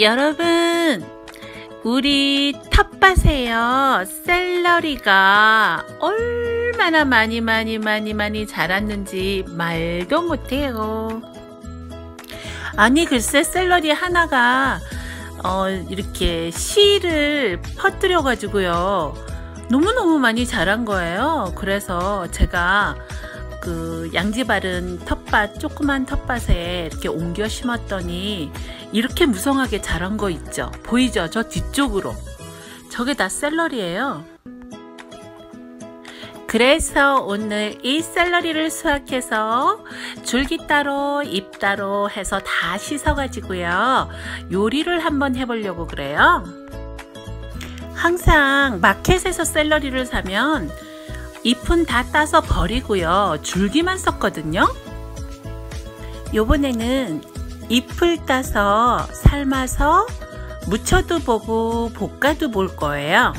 여러분, 우리 텃밭에요, 샐러리가 얼마나 많이 자랐는지 말도 못해요. 아니, 글쎄, 샐러리 하나가 이렇게 씨를 퍼뜨려 가지고요, 너무너무 많이 자란 거예요. 그래서 제가 그 양지 바른 텃밭, 조그만 텃밭에 이렇게 옮겨 심었더니 이렇게 무성하게 자란 거 있죠. 보이죠? 저 뒤쪽으로. 저게 다 샐러리예요. 그래서 오늘 이 샐러리를 수확해서 줄기 따로 잎 따로 해서 다 씻어 가지고요, 요리를 한번 해보려고 그래요. 항상 마켓에서 샐러리를 사면 잎은 다 따서 버리고요, 줄기만 썼거든요. 요번에는 잎을 따서 삶아서 무쳐도 보고 볶아도 볼 거예요.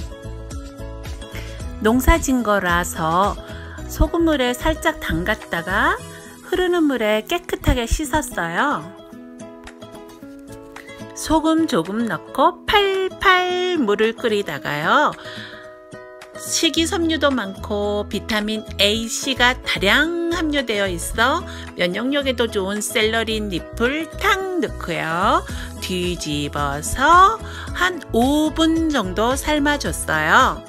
농사진 거라서 소금물에 살짝 담갔다가 흐르는 물에 깨끗하게 씻었어요. 소금 조금 넣고 팔팔 물을 끓이다가요, 식이섬유도 많고 비타민 A, C가 다량 함유되어 있어 면역력에도 좋은 샐러리 잎을 탁 넣고요, 뒤집어서 한 5분 정도 삶아줬어요.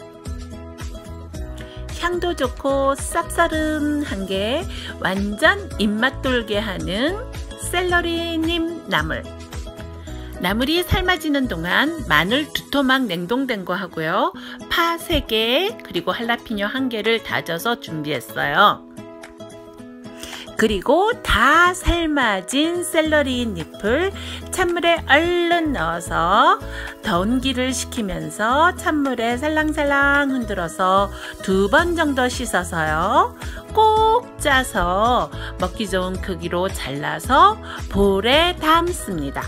향도 좋고 쌉싸름한 게 완전 입맛 돌게 하는 샐러리잎 나물. 나물이 삶아지는 동안 마늘 2토막 냉동된 거 하고요, 파 3개 그리고 할라피뇨 1개를 다져서 준비했어요. 그리고 다 삶아진 샐러리잎을 찬물에 얼른 넣어서 더운기를 식히면서 찬물에 살랑살랑 흔들어서 2번 정도 씻어서요, 꼭 짜서 먹기 좋은 크기로 잘라서 볼에 담습니다.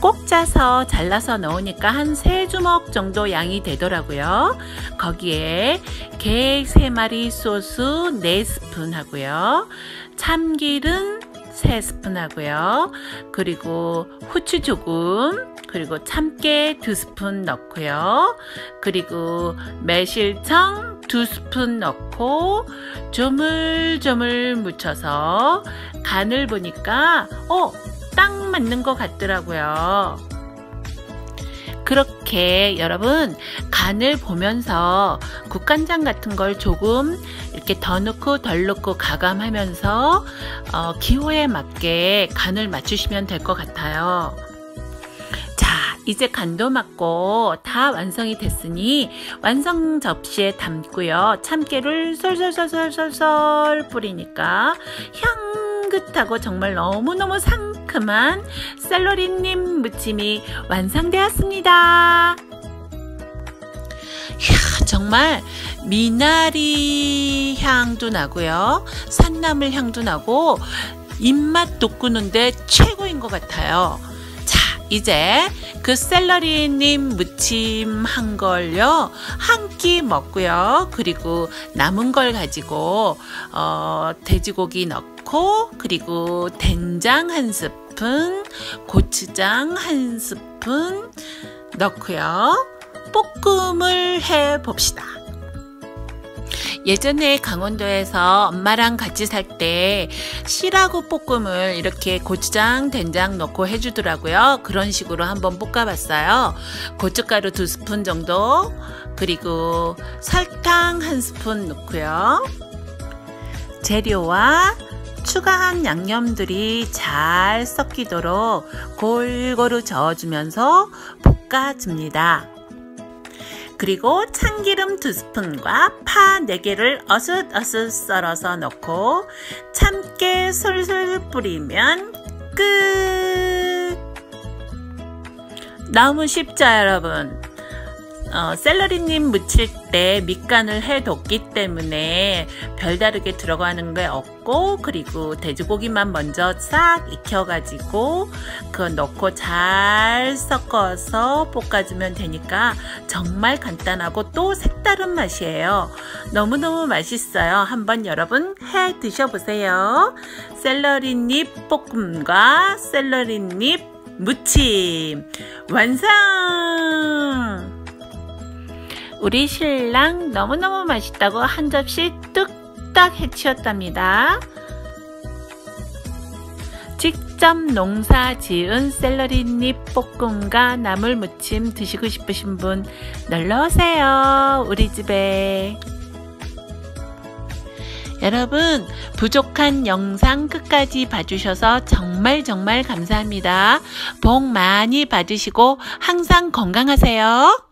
꼭 짜서 잘라서 넣으니까 한 3주먹 정도 양이 되더라고요. 거기에 게 3마리, 소스 4스푼 하고요, 참기름 3스푼 하고요, 그리고 후추 조금, 그리고 참깨 2스푼 넣고요, 그리고 매실청 2스푼 넣고 조물조물 묻혀서 간을 보니까 딱 맞는 것 같더라고요. 그렇게 여러분, 간을 보면서 국간장 같은 걸 조금 이렇게 더 넣고 덜 넣고 가감하면서 기호에 맞게 간을 맞추시면 될 것 같아요. 자, 이제 간도 맞고 다 완성이 됐으니 완성 접시에 담고요, 참깨를 솔솔솔솔솔 뿌리니까 향 향긋하고 정말 너무너무 상큼한 샐러리잎 무침이 완성되었습니다. 이야, 정말 미나리 향도 나고요, 산나물 향도 나고 입맛 돋구는데 최고인 것 같아요. 자, 이제 그 샐러리잎 무침 한 걸요, 한 끼 먹고요, 그리고 남은 걸 가지고 돼지고기 넣고, 그리고 된장 1스푼, 고추장 1스푼 넣고요, 볶음을 해 봅시다. 예전에 강원도에서 엄마랑 같이 살 때 씨라고 볶음을 이렇게 고추장, 된장 넣고 해주더라고요. 그런 식으로 한번 볶아봤어요. 고춧가루 2스푼 정도, 그리고 설탕 1스푼 넣고요, 재료와 추가한 양념들이 잘 섞이도록 골고루 저어주면서 볶아줍니다. 그리고 참기름 2스푼과 파 4개를 어슷어슷 썰어서 넣고 참깨 솔솔 뿌리면 끝! 너무 쉽죠, 여러분? 샐러리잎 무칠 때 밑간을 해뒀기 때문에 별다르게 들어가는 게 없고, 그리고 돼지고기만 먼저 싹 익혀가지고 그거 넣고 잘 섞어서 볶아주면 되니까 정말 간단하고 또 색다른 맛이에요. 너무너무 맛있어요. 한번 여러분 해 드셔보세요. 샐러리잎 볶음과 샐러리잎 무침 완성! 우리 신랑 너무너무 맛있다고 한 접시 뚝딱 해치웠답니다. 직접 농사 지은 샐러리잎 볶음과 나물 무침 드시고 싶으신 분 놀러오세요. 우리 집에. 여러분, 부족한 영상 끝까지 봐주셔서 정말 감사합니다. 복 많이 받으시고 항상 건강하세요.